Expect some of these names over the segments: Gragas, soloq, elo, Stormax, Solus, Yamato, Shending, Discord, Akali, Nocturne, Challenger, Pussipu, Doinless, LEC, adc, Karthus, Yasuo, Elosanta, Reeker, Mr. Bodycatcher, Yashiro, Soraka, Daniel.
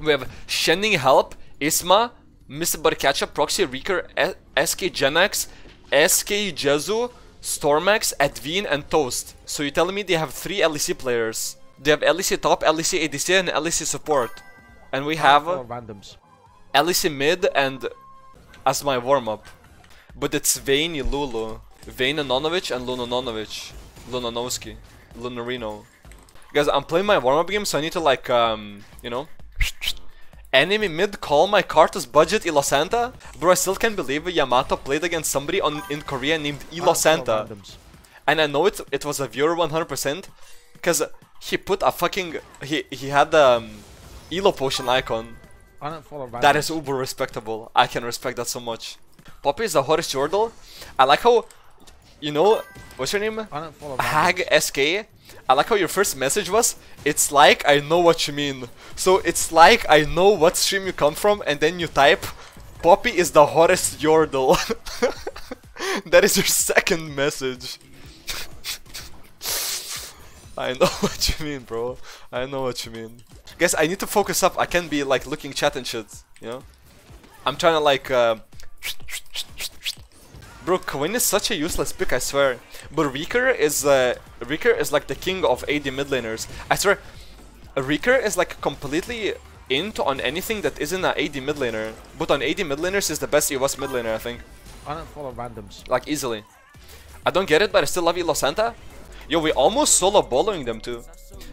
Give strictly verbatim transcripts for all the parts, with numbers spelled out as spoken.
We have Shending Help, Isma, Mister Bodycatcher, Proxy, Reeker, S K Genax, S K Jezu, Stormax, Adveen and Toast. So you tell me they have three L E C players. They have L E C top, L E C A D C and L E C support. And we have randoms. L E C mid and as my warm-up. But it's Vayne, Lulu, Vayne Anonovic and Lunononovic, Lunonovsky, Lunarino. Guys, I'm playing my warm-up game, so I need to like, um, you know, enemy mid call my Karthus budget Elosanta. Bro, I still can't believe Yamato played against somebody on in Korea named Elosanta. And I know it it was a viewer one hundred percent, cause he put a fucking he he had the um, Elo potion icon. I don't follow randoms. That is uber respectable. I can respect that so much. Poppy is the hottest Jordal. I like how, you know, what's your name? I don't follow Hag S K. I like how your first message was, it's like I know what you mean. So it's like I know what stream you come from, and then you type, Poppy is the hottest Jordal. That is your second message. I know what you mean, bro. I know what you mean. Guys, I need to focus up. I can't be like looking chat and shit, you know? I'm trying to like... Uh, Bro, Quinn is such a useless pick, I swear. But Reeker is uh, Reeker is like the king of A D mid laners. I swear, Reeker is like completely into on anything that isn't an A D mid laner. But on A D mid laners is the best E W S mid laner, I think. I don't follow randoms. Like easily. I don't get it, but I still love Elosanta. Yo, we almost solo boloing them too.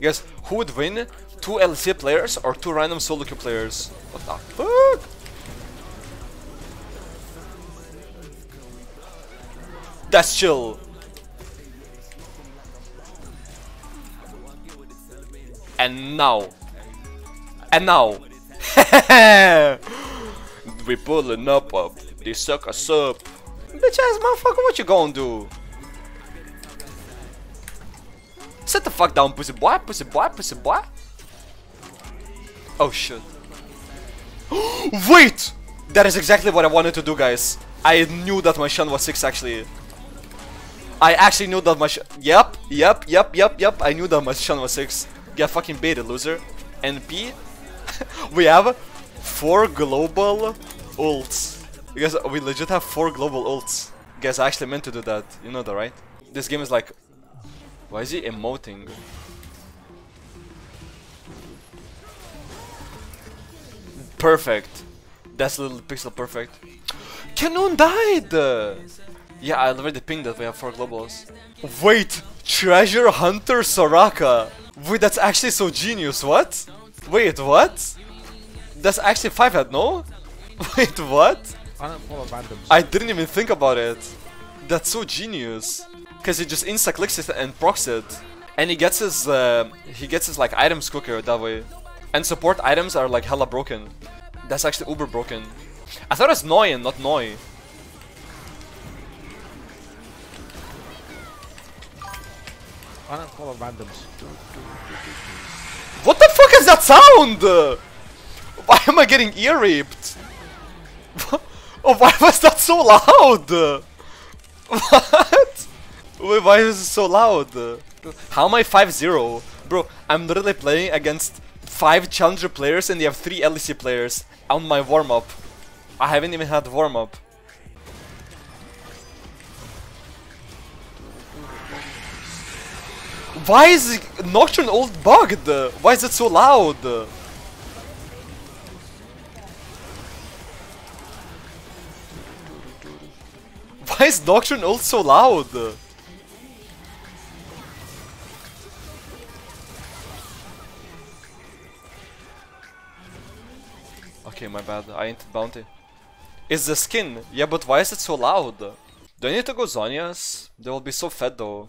Guys, who would win? Two L C players or two random solo queue players? What the fuck? That's chill. And now. And now. We pulling up up. They suck us up. Bitch ass motherfucker, what you gonna do? Sit the fuck down, pussy boy, pussy boy, pussy boy. Oh shit. Wait! That is exactly what I wanted to do, guys. I knew that my Shen was six actually. I actually knew that my sh- Yep, yep, yep, yep, yep. I knew that my Shen was six. Get fucking baited, loser. N P. We have four global ults. Because we legit have four global ults. Guys, I actually meant to do that. You know that, right? This game is like... Why is he emoting? Perfect. That's little pixel perfect. Canoon died! Yeah, I already pinged that we have four globals. Wait! Treasure Hunter Soraka! Wait, that's actually so genius, what? Wait, what? That's actually five head, no? Wait, what? I don't follow randoms. I didn't even think about it. That's so genius. Cause he just insta-clicks it and procs it. And he gets his, uh, he gets his like items quicker that way. And support items are like hella broken. That's actually uber broken. I thought it's Noyan, not Noi. I don't follow randoms. What the fuck is that sound? Why am I getting ear raped? Oh, why was that so loud? What? Wait, why is it so loud? How am I five zero? Bro, I'm literally playing against five challenger players and they have three L E C players on my warm-up. I haven't even had warm-up. Why is Nocturne ult bugged? Why is it so loud? Why is Nocturne ult so loud? Okay, my bad. I ain't bounty. It's the skin. Yeah, but why is it so loud? Do I need to go Zonias? They will be so fed though.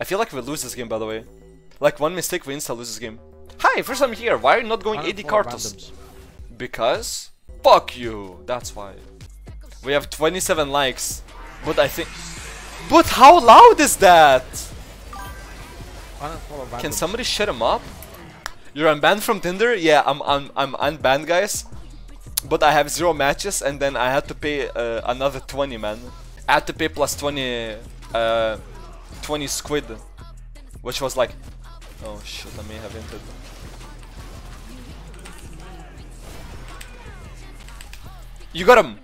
I feel like we lose this game, by the way. Like one mistake, we insta lose this game. Hi, first time here. Why are you not going A D Karthus? Because fuck you. That's why. We have twenty-seven likes, but I think. But how loud is that? Can somebody shut him up? You're unbanned from Tinder? Yeah, I'm I'm I'm unbanned, guys. But I have zero matches and then I had to pay uh, another twenty, man. I had to pay plus twenty, uh, twenty squid, which was like, oh shit, I may have entered. You got him.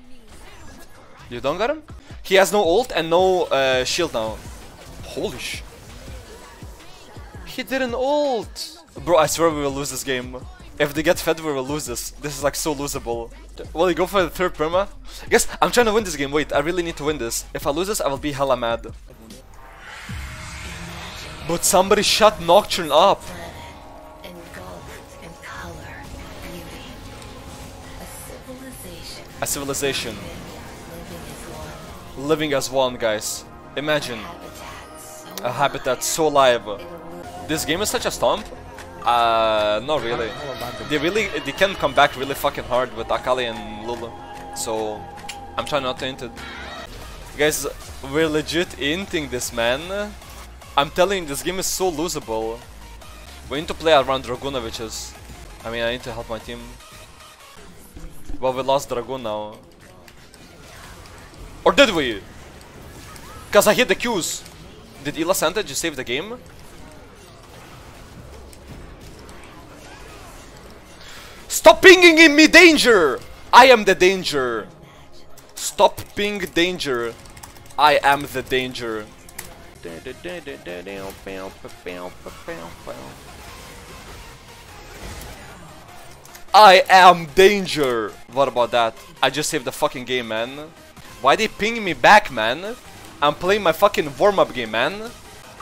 You don't got him? He has no ult and no uh, shield now. Holy sh... He didn't ult! Bro, I swear we will lose this game. If they get fed, we will lose this. This is like so losable. Will you go for the third perma? Guess I'm trying to win this game. Wait, I really need to win this. If I lose this, I will be hella mad. But somebody shut Nocturne up! A civilization. Living as one, guys. Imagine. A habitat so alive. This game is such a stomp. Uh, not really. They really, they can come back really fucking hard with Akali and Lulu. So, I'm trying not to int it. Guys, we're legit inting this, man. I'm telling you, this game is so losable. We need to play around Draguna, which is... I mean, I need to help my team. Well, we lost Dragoon now. Or did we? Cause I hit the Qs. Did Ila Santa just save the game? Stop pinging in me danger! I am the danger. Stop ping danger. I am the danger. I am danger! What about that? I just saved the fucking game, man. Why they ping me back, man? I'm playing my fucking warm-up game, man.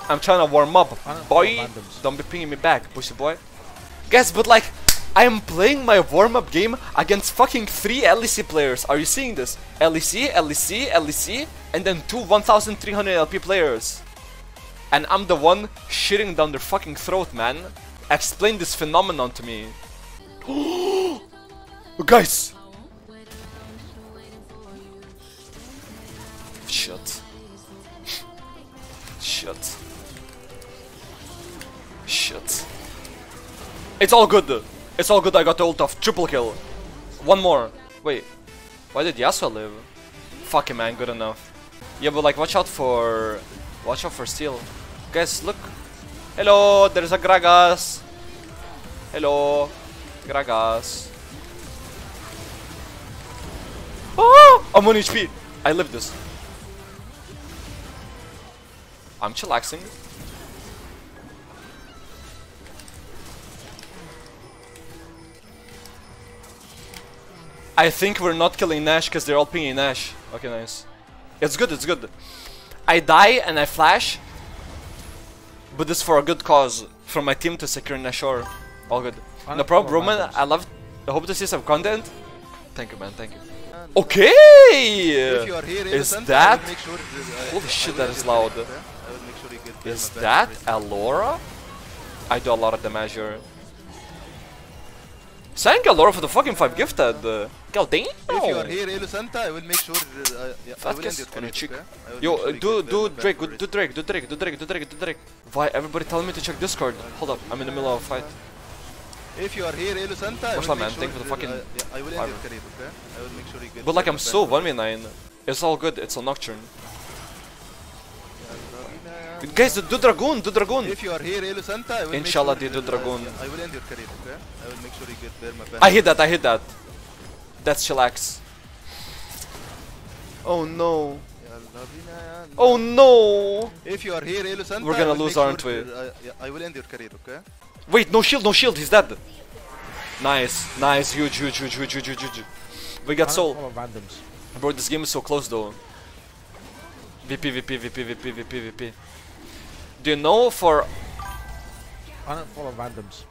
I'm trying to warm up, boy. Don't be pinging me back, pussy boy. Guys, but like, I am playing my warm-up game against fucking three L E C players. Are you seeing this? L E C, L E C, L E C, and then two one thousand three hundred L P players. And I'm the one shitting down their fucking throat, man. Explain this phenomenon to me. Guys! Shit. Shit. Shit. It's all good. It's all good. I got the ult off. Triple kill. One more. Wait. Why did Yasuo live? Fuck it, man. Good enough. Yeah, but like, watch out for... Watch out for steal. Guys, look. Hello. There's a Gragas. Hello. Gragas. Oh, I'm on H P. I live this. I'm chillaxing. I think we're not killing Nash because they're all pinging Nash. Okay, nice. It's good, it's good. I die and I flash. But this for a good cause. For my team to secure Nash or... All good. No problem, Roman. I love... I hope to see some content. Thank you, man. Thank you. Okay! If you are here, is that... Sure is, uh, holy shit, that is loud. Sure is that Allura? I do a lot of damage here. Sang Allura for the fucking five gifted. God damn! If you are here, Elosanta, I will make sure... Uh, yeah, I will end your connect, okay? Yo, uh, do, do Drake, go, do Drake, do Drake, do Drake, do Drake, do Drake. Why everybody telling me to check Discord? Hold up, I'm in the middle of a fight. If you are here, Elosanta, I will make sure... Fucking uh, yeah, I will end your career, okay? I will make sure you get... But like, I'm so one v nine. It's all good, it's a Nocturne. Yeah, guys, do, do Dragoon, do Dragoon! If you are here, Elosanta, I will Inshallah, make sure... Inshallah, they do Dragoon. Uh, yeah, I will end your career, okay? I will make sure you get there, my bad. I hit that, I hit that. That's chillax. Oh no. Oh no! If you are here, Elosanta, we're gonna lose, aren't we? Uh, yeah, I will end your career, okay? Wait, no shield, no shield, he's dead. Nice, nice, huge, huge, huge, huge, huge, huge, huge. We got soul. Bro, this game is so close though. V P, V P, V P, V P, V P, V P. Do you know for... I don't follow randoms.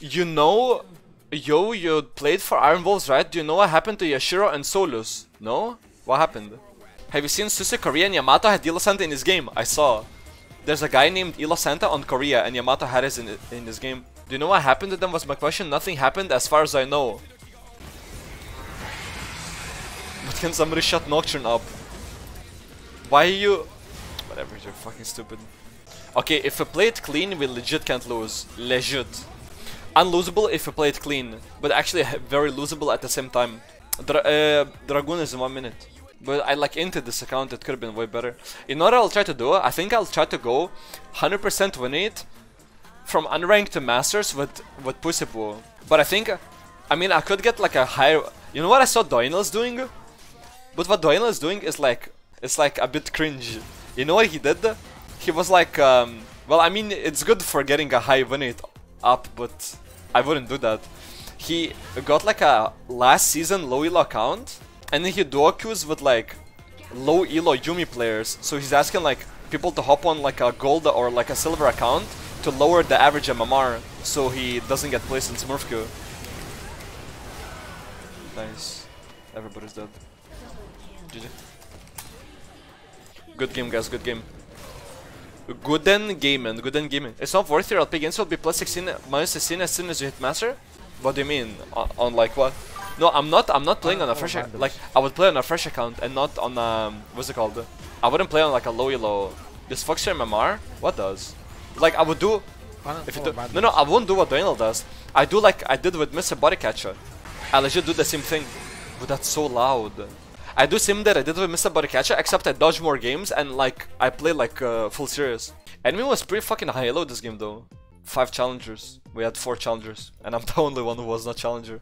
You know... Yo, you played for Iron Wolves, right? Do you know what happened to Yashiro and Solus? No? What happened? Have you seen Susu, Korea and Yamato had Ila Santa in his game? I saw. There's a guy named Ila Santa on Korea and Yamato had his in, in his game. Do you know what happened to them was my question? Nothing happened as far as I know. But can somebody shut Nocturne up? Why are you... Whatever, you're fucking stupid. Okay, if we play it clean, we legit can't lose. Legit. Unlosable if we play it clean. But actually very losable at the same time. Dra uh, Dragoon is in one minute. But I like entered this account, it could have been way better. You know what I'll try to do? I think I'll try to go one hundred percent win it from unranked to masters with with Pussipu. But I think, I mean, I could get like a higher. You know what I saw Doinless doing? But what Doinless doing is like, it's like a bit cringe. You know what he did? He was like, um, well, I mean, it's good for getting a high win rate up, but I wouldn't do that. He got like a last season low elo account, and then he duo-queues with like low elo Yumi players. So he's asking like people to hop on like a gold or like a silver account to lower the average M M R, so he doesn't get placed in Smurf queue. Nice. Everybody's dead. G G. Good game, guys. Good game. Gooden gaming. Gooden gaming. It's not worth your L P gains will be plus sixteen, minus sixteen as soon as you hit master. What do you mean? On, on like what? No, I'm not. I'm not playing on a fresh. Like I would play on a fresh account and not on um. What's it called? I wouldn't play on like a low elo. This fucks your M M R. What does? Like I would do. If you do no, no, I won't do what Daniel does. I do like I did with Mister Bodycatcher. I legit do the same thing. But that's so loud. I do sim that I did with Mister Bodycatcher, except I dodge more games and like I play like uh, full serious. Enemy was pretty fucking high elo this game though. Five challengers. We had four challengers, and I'm the only one who was not challenger.